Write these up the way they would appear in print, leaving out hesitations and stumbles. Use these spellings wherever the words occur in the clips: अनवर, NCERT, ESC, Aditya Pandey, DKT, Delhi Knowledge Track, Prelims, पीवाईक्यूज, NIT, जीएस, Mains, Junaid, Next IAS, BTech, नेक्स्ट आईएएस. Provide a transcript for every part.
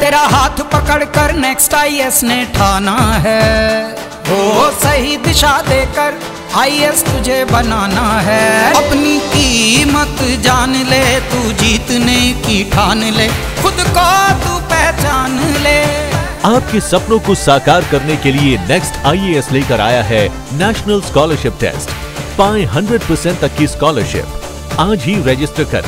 तेरा हाथ पकड़ कर नेक्स्ट आईएएस ने ठाना है, वो सही दिशा देकर आईएएस तुझे बनाना है। अपनी कीमत जान ले, तू जीतने की ठान ले, खुद को तू पहचान ले। आपके सपनों को साकार करने के लिए नेक्स्ट आईएएस लेकर आया है नेशनल स्कॉलरशिप टेस्ट। पाएं 100% तक की स्कॉलरशिप। आज ही रजिस्टर करें।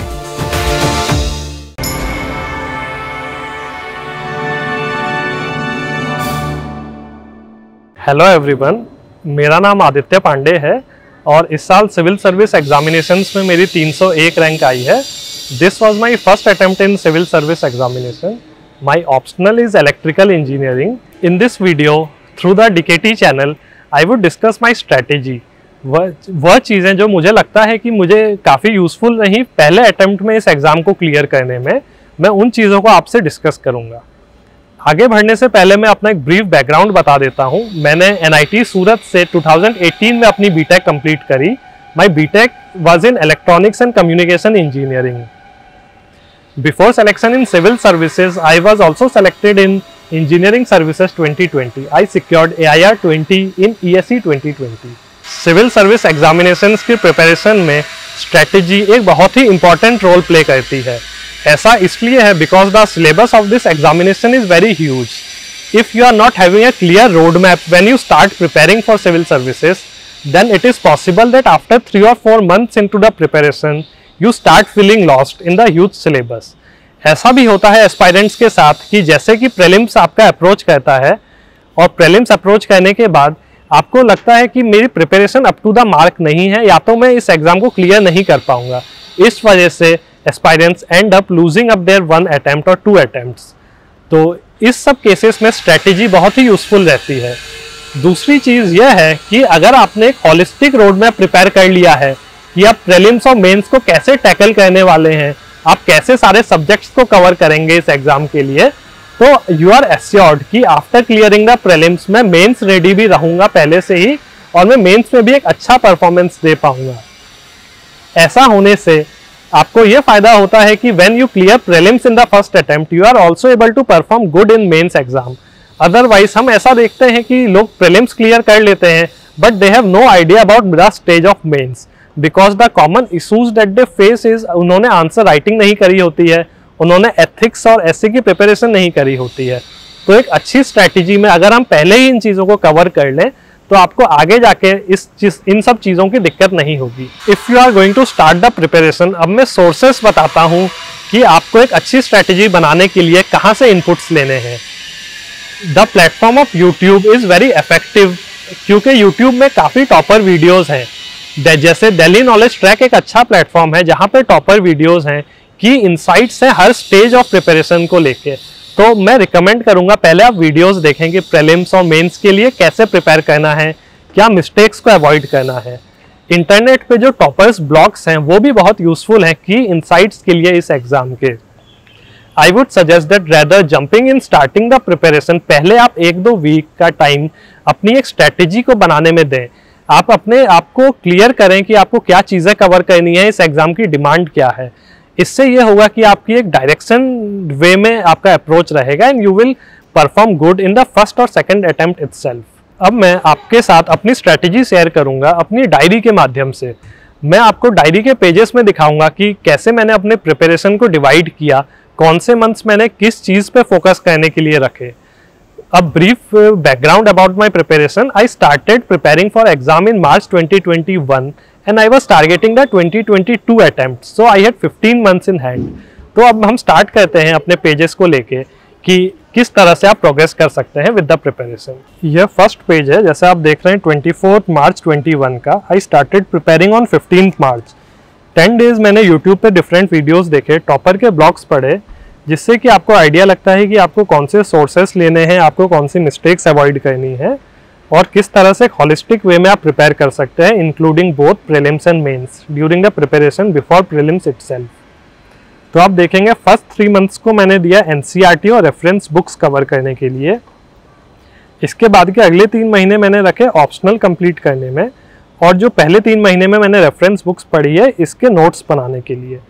हेलो एवरीवन, मेरा नाम आदित्य पांडे है और इस साल सिविल सर्विस एग्जामिनेशंस में मेरी 301 रैंक आई है। This was my first attempt in civil service examination. My optional is electrical engineering. In this video, through the DKT channel, I would discuss my strategy. वह चीज़ें जो मुझे लगता है कि मुझे काफ़ी यूज़फुल रही पहले अटैम्प्ट में इस एग्ज़ाम को क्लियर करने में, मैं उन चीज़ों को आपसे डिस्कस करूँगा। आगे बढ़ने से पहले मैं अपना एक ब्रीफ बैकग्राउंड बता देता हूँ। मैंने NIT सूरत से 2018 में अपनी BTech कंप्लीट करी। My BTech was in electronics and communication engineering. Before selection in civil services, I was also selected in engineering services 2020. I secured AIR 20 in ESC 2020. Civil service examinations की preparation में strategy एक बहुत ही important role play करती है। ऐसा इसलिए है because the syllabus of this examination is very huge. If you are not having a clear roadmap when you start preparing for civil services, then it is possible that after 3 or 4 months into the preparation, You start feeling lost in the huge syllabus. ऐसा भी होता है aspirants के साथ कि जैसे कि prelims आपका अप्रोच करता है और प्रीलिम्स अप्रोच करने के बाद आपको लगता है कि मेरी preparation up to the mark नहीं है, या तो मैं इस एग्ज़ाम को क्लियर नहीं कर पाऊंगा। इस वजह से aspirants end up losing up their 1 attempt और 2 अटैम्प्ट्स। तो इस सब केसेस में स्ट्रैटेजी बहुत ही यूज़फुल रहती है। दूसरी चीज़ यह है कि अगर आपने एक हॉलिस्टिक रोड मैप प्रिपेयर कर लिया है कि आप प्रीलिम्स और मेंस को कैसे टैकल करने वाले हैं, आप कैसे सारे सब्जेक्ट्स को कवर करेंगे इस एग्ज़ाम के लिए, तो यू आर एश्योर्ड कि आफ्टर क्लियरिंग द प्रीलिम्स मैं मेंस रेडी भी रहूँगा पहले से ही और मैं मेंस में भी एक अच्छा परफॉर्मेंस दे पाऊँगा। ऐसा होने से आपको ये फ़ायदा होता है कि when you clear prelims in the first attempt, you are also able to perform good in mains exam. Otherwise हम ऐसा देखते हैं कि लोग प्रीलिम्स क्लियर कर लेते हैं but they have no idea about the stage of mains, because the common issues that they face is उन्होंने आंसर राइटिंग नहीं करी होती है, उन्होंने एथिक्स और एससी की प्रिपरेशन नहीं करी होती है। तो एक अच्छी स्ट्रैटेजी में अगर हम पहले ही इन चीज़ों को कवर कर लें तो आपको आगे जाके इन सब चीज़ों की दिक्कत नहीं होगी। If you are going to start the preparation, अब मैं सोर्सेस बताता हूँ कि आपको एक अच्छी स्ट्रैटेजी बनाने के लिए कहाँ से इनपुट्स लेने हैं। The platform of YouTube is very effective, क्योंकि यूट्यूब में काफ़ी टॉपर वीडियोज़ हैं। जैसे दिल्ली नॉलेज ट्रैक एक अच्छा प्लेटफॉर्म है जहाँ पर टॉपर वीडियोस हैं कि इनसाइट्स हैं हर स्टेज ऑफ प्रिपरेशन को लेके। तो मैं रिकमेंड करूँगा पहले आप वीडियोस देखें कि प्रीलिम्स और मेंस के लिए कैसे प्रिपेयर करना है, क्या मिस्टेक्स को अवॉइड करना है। इंटरनेट पे जो टॉपर्स ब्लॉग्स हैं वो भी बहुत यूजफुल हैं कि इनसाइट्स के लिए इस एग्ज़ाम के। I would suggest that rather jumping in starting the preparation, पहले आप 1-2 वीक का टाइम अपनी एक स्ट्रैटेजी को बनाने में दें। आप अपने आप को क्लियर करें कि आपको क्या चीज़ें कवर करनी है, इस एग्ज़ाम की डिमांड क्या है। इससे ये होगा कि आपकी एक डायरेक्शन वे में आपका अप्रोच रहेगा and you will perform good in the first और सेकंड अटैम्प्ट इटसेल्फ। अब मैं आपके साथ अपनी स्ट्रैटेजी शेयर करूंगा अपनी डायरी के माध्यम से। मैं आपको डायरी के पेजेस में दिखाऊँगा कि कैसे मैंने अपने प्रिपरेशन को डिवाइड किया, कौन से मंथ्स मैंने किस चीज़ पर फोकस करने के लिए रखे। A brief background about my preparation. I started preparing for exam in March 2021 and I was targeting the 2022 attempt. So I had 15 months in hand. तो अब हम start करते हैं अपने pages को लेके कि किस तरह से आप progress कर सकते हैं with the preparation. यह first page है, जैसे आप देख रहे हैं 24 March 21 का। I started preparing on 15th March. 10 days मैंने YouTube पे different videos देखे, topper के blogs पढ़े, जिससे कि आपको आइडिया लगता है कि आपको कौन से सोर्सेस लेने हैं, आपको कौन सी मिस्टेक्स अवॉइड करनी है और किस तरह से एक हॉलिस्टिक वे में आप प्रिपेयर कर सकते हैं, including both prelims and mains during the preparation before prelims itself. तो आप देखेंगे फर्स्ट 3 मंथ्स को मैंने दिया एनसीईआरटी और रेफरेंस बुक्स कवर करने के लिए। इसके बाद के अगले 3 महीने मैंने रखे ऑप्शनल कंप्लीट करने में, और जो पहले 3 महीने में मैंने रेफरेंस बुक्स पढ़ी है इसके नोट्स बनाने के लिए।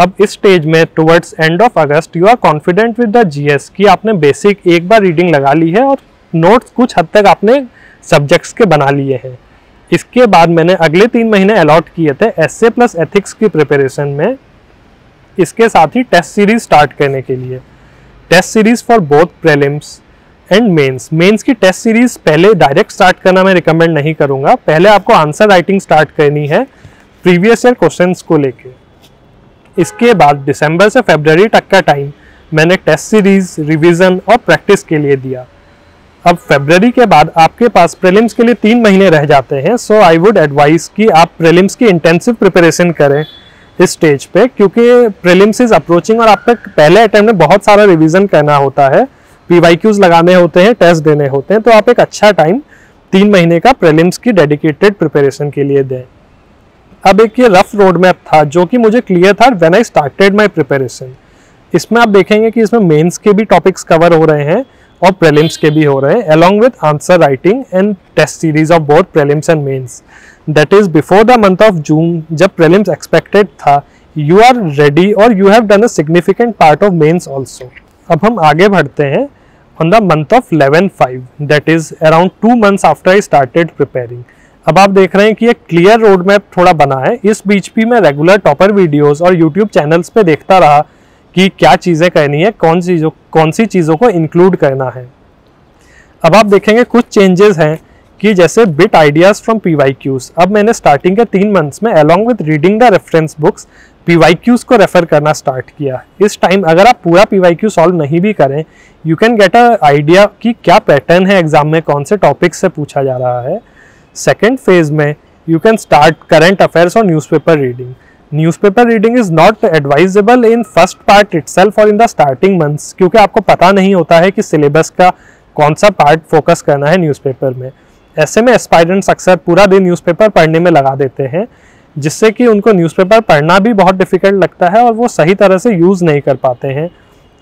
अब इस स्टेज में towards end of August you are confident with the जीएस कि आपने बेसिक एक बार रीडिंग लगा ली है और नोट्स कुछ हद तक आपने सब्जेक्ट्स के बना लिए हैं। इसके बाद मैंने अगले 3 महीने अलॉट किए थे एसए प्लस एथिक्स की प्रिपरेशन में, इसके साथ ही टेस्ट सीरीज स्टार्ट करने के लिए। Test series for both prelims and mains. Mains की टेस्ट सीरीज पहले डायरेक्ट स्टार्ट करना मैं रिकमेंड नहीं करूँगा, पहले आपको आंसर राइटिंग स्टार्ट करनी है प्रीवियस ईयर क्वेश्चंस को लेके। इसके बाद दिसंबर से फरवरी तक का टाइम मैंने टेस्ट सीरीज, रिवीजन और प्रैक्टिस के लिए दिया। अब फरवरी के बाद आपके पास प्रीलिम्स के लिए 3 महीने रह जाते हैं, सो आई वुड एडवाइस कि आप प्रीलिम्स की इंटेंसिव प्रिपरेशन करें इस स्टेज पे, क्योंकि प्रीलिम्स इज अप्रोचिंग और आप तक पहले अटेम्प्ट में बहुत सारा रिवीजन करना होता है, पीवाईक्यूज लगाने होते हैं, टेस्ट देने होते हैं। तो आप एक अच्छा टाइम 3 महीने का प्रीलिम्स की डेडिकेटेड प्रिपरेशन के लिए दें। अब एक ये रफ रोड मैप था जो कि मुझे क्लियर था when I started my preparation. इसमें आप देखेंगे कि इसमें मेंस के भी टॉपिक्स कवर हो रहे हैं और प्रीलिम्स के भी हो रहे हैं, along with answer writing and test series of both prelims and mains. That is before the month of June जब प्रीलिम्स एक्सपेक्टेड था, यू आर रेडी और you have done a significant part of mains also. अब हम आगे बढ़ते हैं on the month of 11/5 that is around 2 months after I started preparing. अब आप देख रहे हैं कि एक क्लियर रोड मैप थोड़ा बना है। इस बीच भी मैं रेगुलर टॉपर वीडियोस और यूट्यूब चैनल्स पे देखता रहा कि क्या चीज़ें करनी है, कौन सी चीज़ों को इंक्लूड करना है। अब आप देखेंगे कुछ चेंजेस हैं कि जैसे बिट आइडियाज़ फ्रॉम पीवाईक्यूज़। अब मैंने स्टार्टिंग के 3 months में along with reading the reference books PYQs को रेफर करना स्टार्ट किया। इस टाइम अगर आप पूरा पीवाईक्यू सॉल्व नहीं भी करें, you can get a idea कि क्या पैटर्न है एग्जाम में, कौन से टॉपिक्स से पूछा जा रहा है। सेकेंड फेज में you can start current affairs और newspaper reading. Newspaper reading is not advisable in first part itself और इन द स्टार्टिंग मंथ्स, क्योंकि आपको पता नहीं होता है कि सिलेबस का कौन सा पार्ट फोकस करना है न्यूज़पेपर में। ऐसे में एस्पायरेंट्स अक्सर पूरा दिन न्यूज़पेपर पढ़ने में लगा देते हैं, जिससे कि उनको न्यूज़पेपर पढ़ना भी बहुत डिफिकल्ट लगता है और वो सही तरह से यूज़ नहीं कर पाते हैं।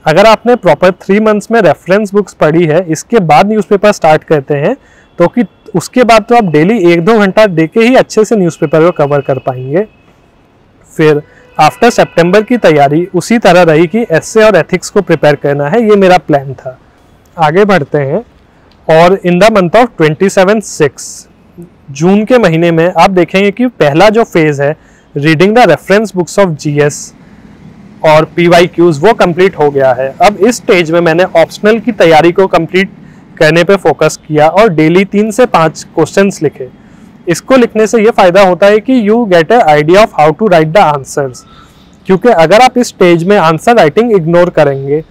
अगर आपने प्रॉपर 3 months में रेफरेंस बुक्स पढ़ी है, इसके बाद न्यूज़पेपर स्टार्ट करते हैं, तो कि उसके बाद तो आप डेली 1-2 घंटा दे के ही अच्छे से न्यूज़पेपर को कवर कर पाएंगे। फिर आफ्टर सितंबर की तैयारी उसी तरह रही कि एसए और एथिक्स को प्रिपेयर करना है, ये मेरा प्लान था। आगे बढ़ते हैं और in the month of 27/6 June के महीने में आप देखेंगे कि पहला जो फेज़ है reading the reference books of जीएस और पीवाईक्यूज वो कंप्लीट हो गया है। अब इस स्टेज में मैंने ऑप्शनल की तैयारी को कंप्लीट करने पे फोकस किया और डेली 3 से 5 क्वेश्चंस लिखे। इसको लिखने से ये फ़ायदा होता है कि you get a idea of how to write the answers, क्योंकि अगर आप इस स्टेज में आंसर राइटिंग इग्नोर करेंगे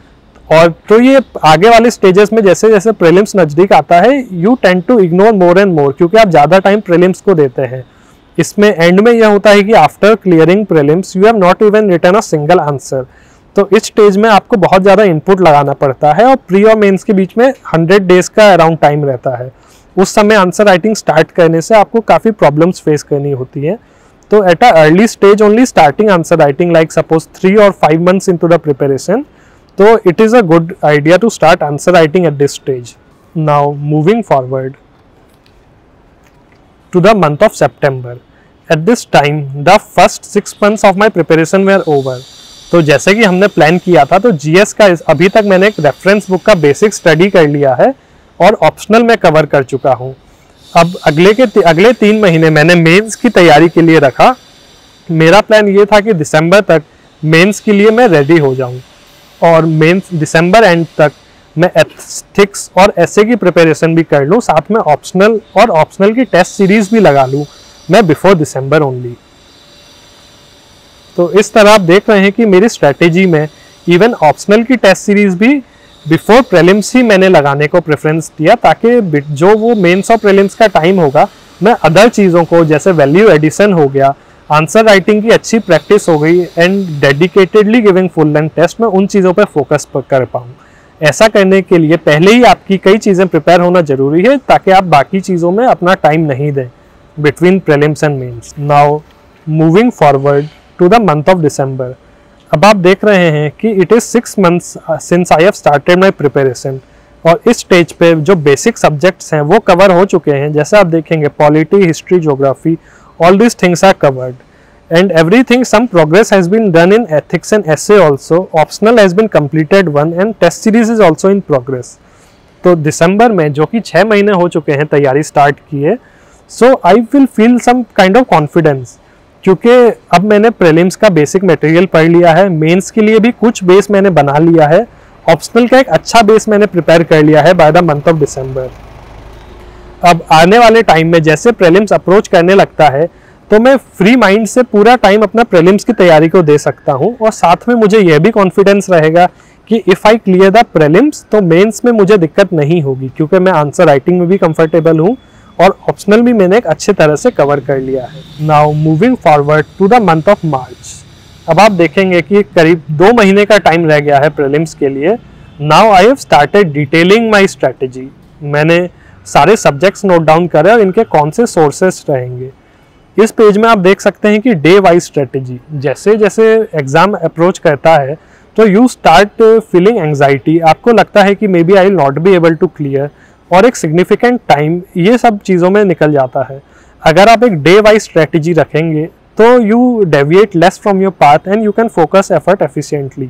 और तो ये आगे वाले स्टेजेस में जैसे जैसे प्रीलिम्स नज़दीक आता है you tend to ignore more and more, क्योंकि आप ज़्यादा टाइम प्रीलिम्स को देते हैं। इसमें एंड में यह होता है कि after clearing prelims you have not even written a single answer, तो इस स्टेज में आपको बहुत ज़्यादा इनपुट लगाना पड़ता है और प्री और मेंस के बीच में 100 डेज़ का अराउंड टाइम रहता है। उस समय आंसर राइटिंग स्टार्ट करने से आपको काफ़ी प्रॉब्लम्स फेस करनी होती है। तो at a early stage only starting answer writing like suppose 3 or 5 months into the preparation, तो it is a good idea to start answer writing at this stage. Now moving forward to the month of September. At this time the first 6 months of my preparation were over. तो जैसे कि हमने plan किया था, तो जीएस का अभी तक मैंने एक रेफरेंस बुक का बेसिक स्टडी कर लिया है और ऑप्शनल मैं कवर कर चुका हूं। अब अगले 3 महीने मैंने मेंस की तैयारी के लिए रखा। मेरा प्लान ये था कि दिसंबर तक मेंस के लिए मैं रेडी हो जाऊं और मेंस दिसंबर एंड तक मैं एथिक्स और एसए की प्रिपरेशन भी कर लूँ, साथ में ऑप्शनल की टेस्ट सीरीज़ भी लगा लूँ मैं बिफोर दिसंबर ओनली। तो इस तरह आप देख रहे हैं कि मेरी स्ट्रैटेजी में इवन ऑप्शनल की टेस्ट सीरीज़ भी बिफोर प्रीलिम्स ही मैंने लगाने को प्रेफरेंस दिया, ताकि जो वो मेंस और प्रीलिम्स का टाइम होगा मैं अदर चीज़ों को जैसे वैल्यू एडिशन हो गया, आंसर राइटिंग की अच्छी प्रैक्टिस हो गई and dedicatedly giving full length test, में उन चीज़ों पर फोकस कर पाऊँ। ऐसा करने के लिए पहले ही आपकी कई चीज़ें प्रिपेयर होना ज़रूरी है ताकि आप बाकी चीज़ों में अपना टाइम नहीं दें between prelims and mains. Now moving forward to the month of December. अब आप देख रहे हैं कि it is 6 months since I have started my preparation और इस स्टेज पे जो बेसिक सब्जेक्ट्स हैं वो कवर हो चुके हैं। जैसे आप देखेंगे polity, history, geography, all this things are covered. and everything. Some progress has been done in ethics and essay also. Optional has been completed one and test series is also in progress. तो दिसंबर में जो कि 6 महीने हो चुके हैं तैयारी start की है, so I will feel some kind of confidence, क्योंकि अब मैंने प्रीलिम्स का बेसिक मटेरियल पढ़ लिया है, मेंस के लिए भी कुछ बेस मैंने बना लिया है, ऑप्शनल का एक अच्छा बेस मैंने प्रिपेयर कर लिया है by the month of December. अब आने वाले टाइम में जैसे प्रीलिम्स अप्रोच करने लगता है तो मैं फ्री माइंड से पूरा टाइम अपना प्रीलिम्स की तैयारी को दे सकता हूँ, और साथ में मुझे यह भी कॉन्फिडेंस रहेगा कि if I clear the prelims तो मेंस में मुझे दिक्कत नहीं होगी, क्योंकि मैं आंसर राइटिंग में भी कंफर्टेबल हूँ और ऑप्शनल भी मैंने एक अच्छे तरह से कवर कर लिया है। Now moving forward to the month of March. अब आप देखेंगे कि करीब 2 महीने का टाइम रह गया है प्रीलिम्स के लिए। Now I have started detailing my strategy. मैंने सारे सब्जेक्ट्स नोट डाउन करे और इनके कौन से सोर्सेस रहेंगे। इस पेज में आप देख सकते हैं कि डे वाइज स्ट्रेटेजी, जैसे जैसे एग्ज़ाम अप्रोच करता है तो यू स्टार्ट फीलिंग एंग्जाइटी, आपको लगता है कि maybe I will not be able to clear, और एक सिग्निफिकेंट टाइम ये सब चीज़ों में निकल जाता है। अगर आप एक डे वाइज स्ट्रेटेजी रखेंगे तो you deviate less from your path and you can focus effort efficiently.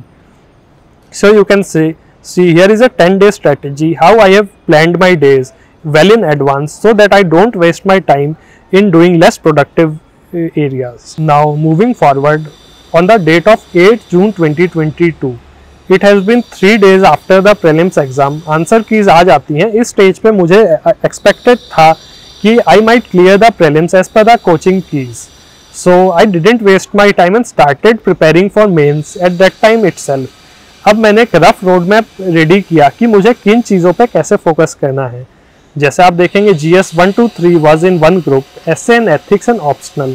So you can say see here is a 10-day strategy, how I have planned my days well in advance so that I don't waste my time in doing less productive areas. Now moving forward, on the date of 8 June 2022, it has been 3 days after the prelims exam. Answer keys आ जाती हैं। इस stage पे मुझे expected था कि I might clear the prelims as per the coaching keys. So I didn't waste my time and started preparing for mains at that time itself. अब मैंने एक rough roadmap ready किया कि मुझे किन चीज़ों पे कैसे focus करना है। जैसे आप देखेंगे GS 1 2 3 was in one group, essay and ethics and optional.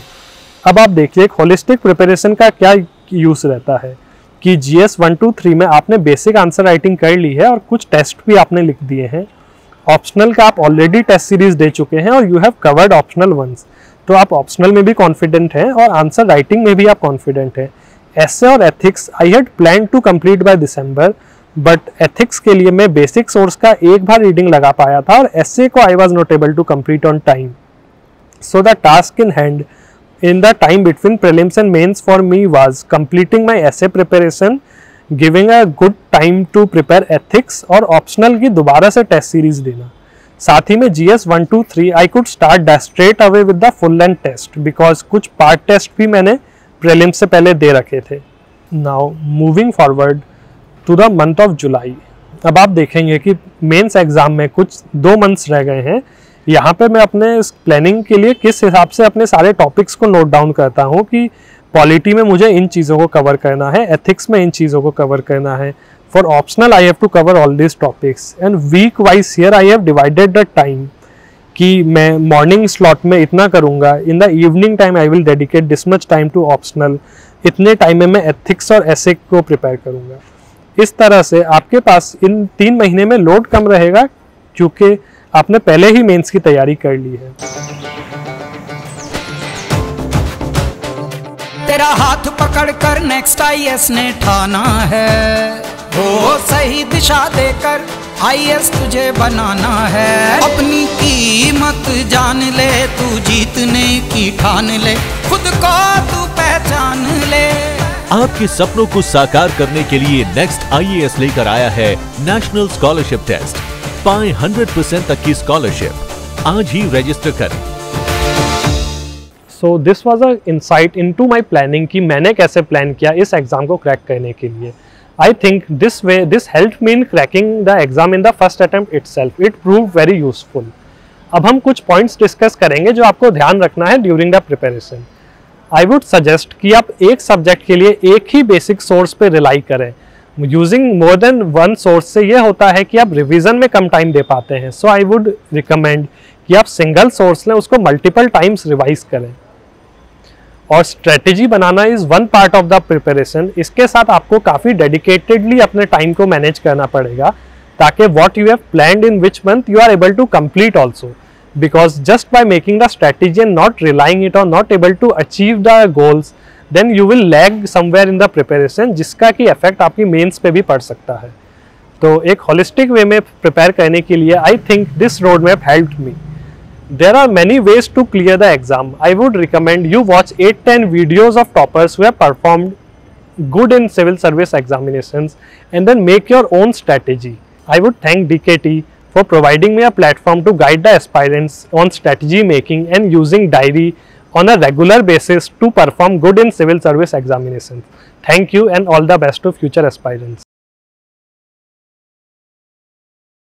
अब आप देखिए एक होलिस्टिक प्रिपरेशन का क्या यूज़ रहता है कि GS 1 2 3 में आपने बेसिक आंसर राइटिंग कर ली है और कुछ टेस्ट भी आपने लिख दिए हैं। ऑप्शनल का आप ऑलरेडी टेस्ट सीरीज दे चुके हैं और you have covered optional once, तो आप ऑप्शनल में भी कॉन्फिडेंट हैं और आंसर राइटिंग में भी आप कॉन्फिडेंट हैं। एसए और ethics I had plan to complete by December, but ethics के लिए मैं बेसिक सोर्स का एक बार रीडिंग लगा पाया था और एसए को I was not able to complete on time. So the task in hand in the time between prelims and mains for me was completing my essay preparation, giving a good time to prepare ethics, और optional की दोबारा से test series देना। साथ ही में GS 1 2 3 I could start the straight away with the full length test, because कुछ part test भी मैंने प्रीलिम्स से पहले दे रखे थे। Now moving forward to the month of July. अब आप देखेंगे कि मेंस एग्ज़ाम में कुछ 2 मंथ्स रह गए हैं। यहाँ पे मैं अपने इस प्लानिंग के लिए किस हिसाब से अपने सारे टॉपिक्स को नोट डाउन करता हूँ कि पॉलिटी में मुझे इन चीज़ों को कवर करना है, एथिक्स में इन चीज़ों को कवर करना है, for optional I have to cover all this topics, and week wise here I have divided the time कि मैं मॉर्निंग स्लॉट में इतना करूँगा, in the evening time I will dedicate this much time to optional, इतने time में मैं ethics और एसे को प्रिपेयर करूँगा। इस तरह से आपके पास इन 3 महीने में लोड कम रहेगा क्योंकि आपने पहले ही मेंस की तैयारी कर ली है। तेरा हाथ पकड़ कर नेक्स्ट आईएएस ने ठाना है, वो सही दिशा देकर आईएएस तुझे बनाना है। अपनी कीमत जान ले, तू जीतने की ठान ले, खुद को तू पहचान ले। आपके सपनों को साकार करने के लिए नेक्स्ट IAS लेकर आया है नेशनल स्कॉलरशिप टेस्ट। पाएं 100% तक की स्कॉलरशिप, आज ही रजिस्टर करें। So this was a insight into my planning कि मैंने कैसे प्लान किया इस एग्जाम को क्रैक करने के लिए। I think this way this help me in cracking the exam in the first attempt itself. It prove very useful. अब हम कुछ पॉइंट्स डिस्कस करेंगे जो आपको ध्यान रखना है during the preparation. I would suggest कि आप एक सब्जेक्ट के लिए एक ही बेसिक सोर्स पे रिलाई करें। Using more than one source से ये होता है कि आप रिवीजन में कम टाइम दे पाते हैं। सो आई वुड रिकमेंड कि आप सिंगल सोर्स लें, उसको मल्टीपल टाइम्स रिवाइज करें। और स्ट्रेटेजी बनाना is one part of the preparation. इसके साथ आपको काफ़ी डेडिकेटेडली अपने टाइम को मैनेज करना पड़ेगा ताकि what you have planned in which month you are able to complete also, because just by making the strategy and not relying it or not able to achieve the goals, then you will lag somewhere in the preparation, जिसका कि effect आपकी mains पे भी पड़ सकता है। तो एक holistic way में prepare करने के लिए I think this roadmap helped me। There are many ways to clear the exam. I would recommend you watch 8-10 videos of toppers who have performed good in civil service examinations and then make your own strategy. I would thank DKT for providing me a platform to guide the aspirants on strategy making and using diary on a regular basis to perform good in civil service examinations. Thank you and all the best to future aspirants.